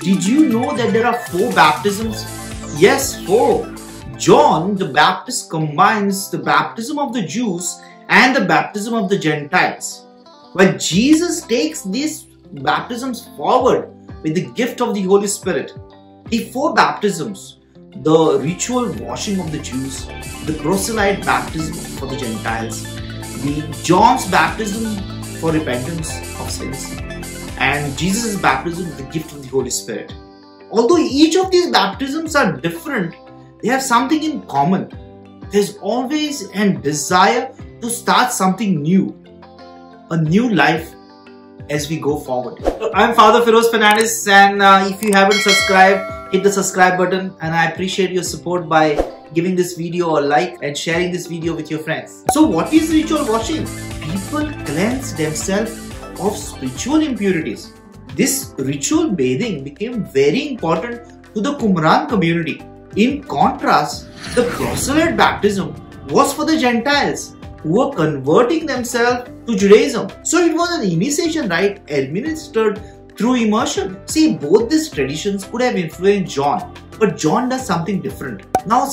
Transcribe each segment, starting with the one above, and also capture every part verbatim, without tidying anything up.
Did you know that there are four baptisms? Yes, four. John the Baptist combines the baptism of the Jews and the baptism of the Gentiles. But Jesus takes these baptisms forward with the gift of the Holy Spirit. The four baptisms, the ritual washing of the Jews, the proselyte baptism for the Gentiles, the John's baptism for repentance of sins, and Jesus' baptism with the gift of the Holy Spirit. Although each of these baptisms are different, they have something in common. There's always a desire to start something new, a new life as we go forward. I'm Father Feroz Fernandes, and uh, if you haven't subscribed, hit the subscribe button, and I appreciate your support by giving this video a like and sharing this video with your friends. So what is ritual washing? People cleanse themselves of spiritual impurities. This ritual bathing became very important to the Qumran community. In contrast, the proselyte baptism was for the Gentiles who were converting themselves to Judaism. So it was an initiation rite administered through immersion. See, both these traditions could have influenced John, but John does something different. Now,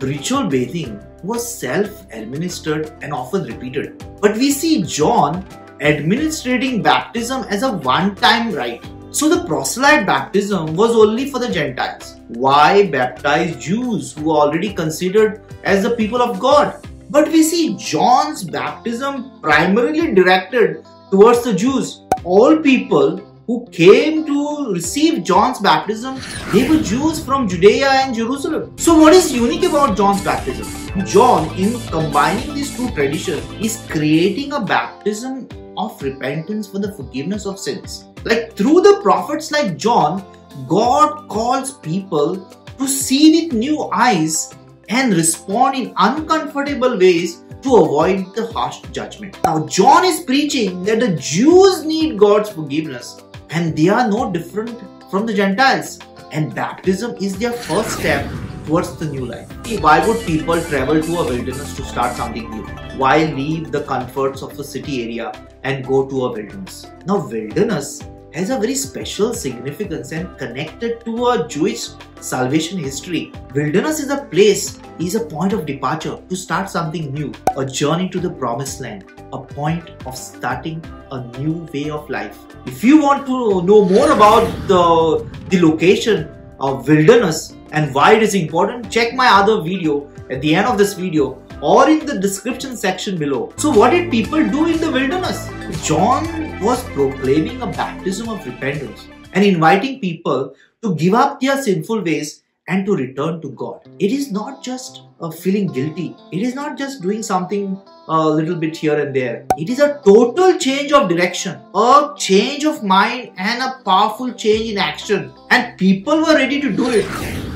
ritual bathing was self-administered and often repeated. But we see John administering baptism as a one-time rite. So the proselyte baptism was only for the Gentiles. Why baptize Jews who are already considered as the people of God? But we see John's baptism primarily directed towards the Jews. All people who came to receive John's baptism, they were Jews from Judea and Jerusalem. So what is unique about John's baptism? John, in combining these two traditions, is creating a baptism of repentance for the forgiveness of sins. Like through the prophets like John, God calls people to see with new eyes and respond in uncomfortable ways to avoid the harsh judgment. Now, John is preaching that the Jews need God's forgiveness and they are no different from the Gentiles, and baptism is their first step towards the new life. Why would people travel to a wilderness to start something new? Why leave the comforts of the city area and go to a wilderness? Now, wilderness has a very special significance and connected to a Jewish salvation history. Wilderness is a place, is a point of departure to start something new, a journey to the promised land, a point of starting a new way of life. If you want to know more about the, the location of wilderness and why it is important, check my other video at the end of this video or in the description section below. So what did people do in the wilderness? John was proclaiming a baptism of repentance and inviting people to give up their sinful ways and to return to God. It is not just uh, feeling guilty. It is not just doing something a little bit here and there. It is a total change of direction, a change of mind, and a powerful change in action. And people were ready to do it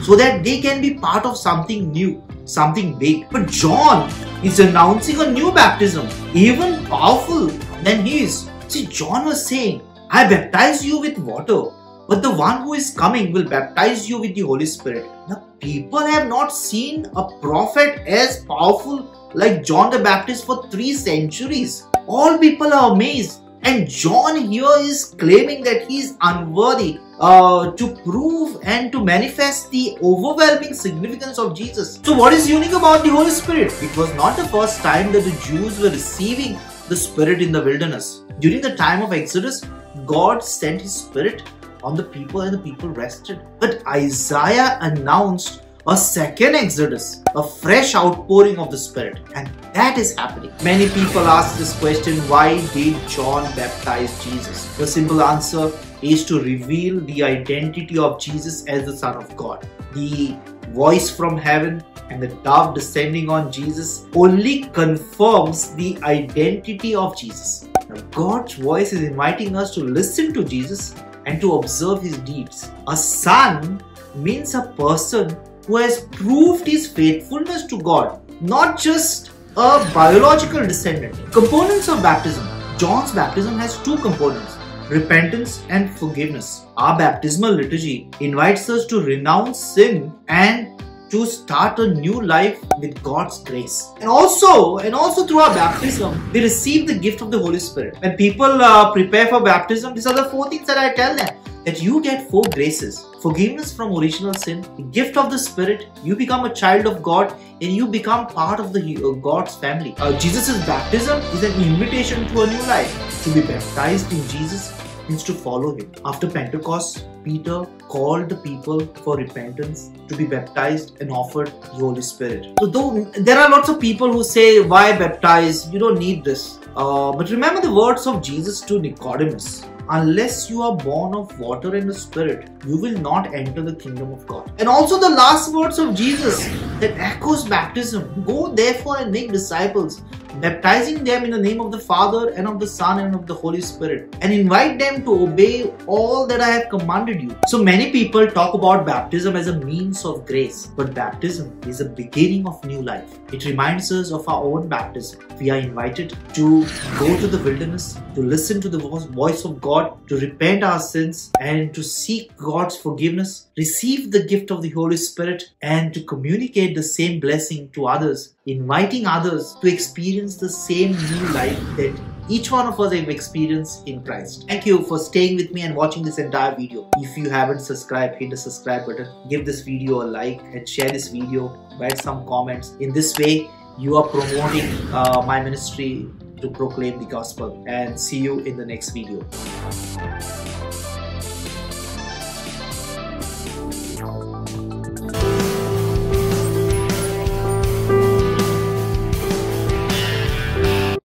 so that they can be part of something new, something big. But John is announcing a new baptism, even powerful than his. See, John was saying, I baptize you with water, but the one who is coming will baptize you with the Holy Spirit. Now, people have not seen a prophet as powerful like John the Baptist for three centuries. All people are amazed, and John here is claiming that he is unworthy uh, to prove and to manifest the overwhelming significance of Jesus. So what is unique about the Holy Spirit? It was not the first time that the Jews were receiving the Spirit in the wilderness. During the time of Exodus, God sent His Spirit on the people and the people rested. But Isaiah announced a second Exodus, a fresh outpouring of the Spirit, and that is happening. Many people ask this question, why did John baptize Jesus? The simple answer is to reveal the identity of Jesus as the Son of God. The voice from heaven and the dove descending on Jesus only confirms the identity of Jesus. Now, God's voice is inviting us to listen to Jesus and to observe His deeds. A son means a person who has proved his faithfulness to God, not just a biological descendant. Components of baptism. John's baptism has two components, repentance and forgiveness. Our baptismal liturgy invites us to renounce sin and to start a new life with God's grace. And also, and also through our baptism, they receive the gift of the Holy Spirit. When people uh, prepare for baptism, these are the four things that I tell them. that you get four graces: forgiveness from original sin, the gift of the Spirit, you become a child of God, and you become part of the uh, God's family. Uh, Jesus' baptism is an invitation to a new life. To be baptized in Jesus means to follow Him. After Pentecost, Peter called the people for repentance, to be baptized, and offered the Holy Spirit. So though there are lots of people who say, why baptize? You don't need this. Uh, but remember the words of Jesus to Nicodemus. Unless you are born of water and the Spirit, you will not enter the kingdom of God. And also the last words of Jesus that echoes baptism: go therefore and make disciples, baptizing them in the name of the Father and of the Son and of the Holy Spirit, and invite them to obey all that I have commanded you. So many people talk about baptism as a means of grace, but baptism is a beginning of new life. It reminds us of our own baptism. We are invited to go to the wilderness, to listen to the voice of God, to repent our sins, and to seek God's forgiveness, receive the gift of the Holy Spirit, and to communicate the same blessing to others, inviting others to experience the same new life that each one of us have experienced in Christ. Thank you for staying with me and watching this entire video. If you haven't subscribed, hit the subscribe button, give this video a like, and share this video, write some comments. In this way, you are promoting uh, my ministry to proclaim the gospel. And see you in the next video.